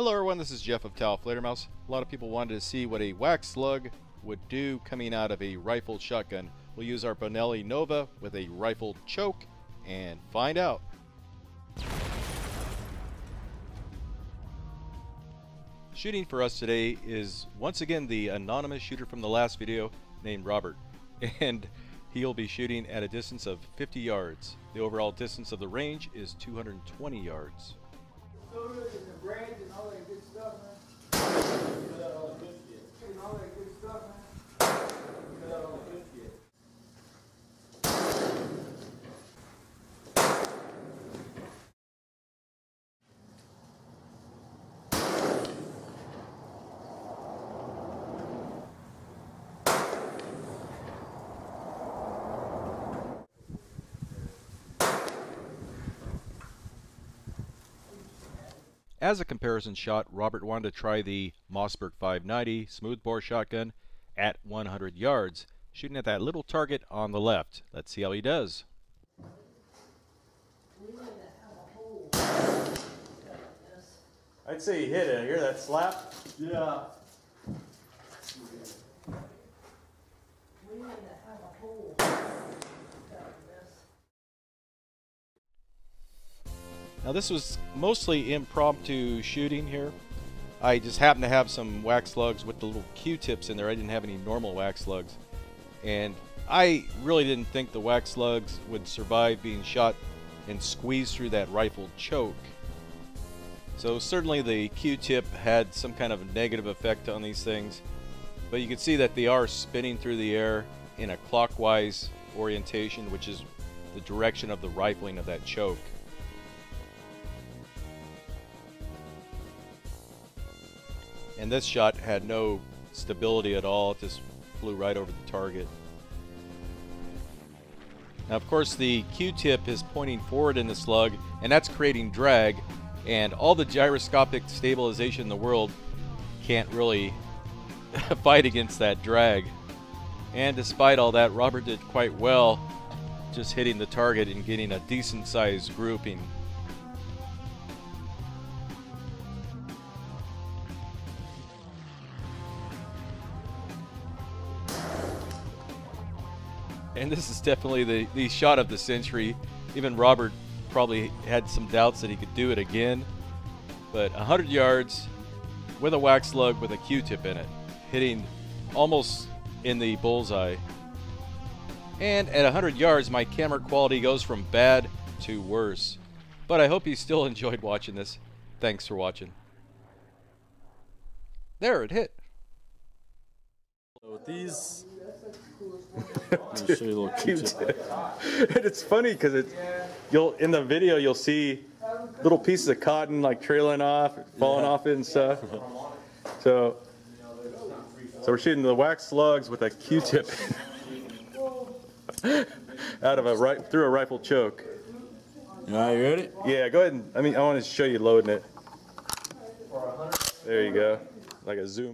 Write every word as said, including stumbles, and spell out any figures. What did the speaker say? Hello everyone, this is Jeff of Taofledermaus. A lot of people wanted to see what a wax slug would do coming out of a rifled shotgun. We'll use our Benelli Nova with a rifled choke and find out. Shooting for us today is once again the anonymous shooter from the last video named Robert, and he'll be shooting at a distance of fifty yards. The overall distance of the range is two hundred twenty yards. As a comparison shot, Robert wanted to try the Mossberg five ninety smoothbore shotgun at one hundred yards, shooting at that little target on the left. Let's see how he does. I'd say he hit it. Hear that slap? Yeah. Now this was mostly impromptu shooting here. I just happened to have some wax slugs with the little Q-tips in there. I didn't have any normal wax slugs. And I really didn't think the wax slugs would survive being shot and squeezed through that rifled choke. So certainly the Q-tip had some kind of negative effect on these things. But you can see that they are spinning through the air in a clockwise orientation, which is the direction of the rifling of that choke. And this shot had no stability at all. It just flew right over the target. Now, of course, the Q-tip is pointing forward in the slug, and that's creating drag, and all the gyroscopic stabilization in the world can't really fight against that drag. And despite all that, Robert did quite well just hitting the target and getting a decent-sized grouping. And this is definitely the, the shot of the century. Even Robert probably had some doubts that he could do it again. But one hundred yards with a wax slug with a Q-tip in it, hitting almost in the bullseye. And at one hundred yards, my camera quality goes from bad to worse. But I hope you still enjoyed watching this. Thanks for watching. There, it hit. So these... Dude, show you a Q-tip. And it's funny because it's you'll in the video you'll see little pieces of cotton like trailing off, falling yeah. off it and stuff. So, so we're shooting the wax slugs with a Q-tip out of a right through a rifle choke. All right, you ready? Yeah, go ahead. And, I mean, I want to show you loading it. There you go, like a zoom.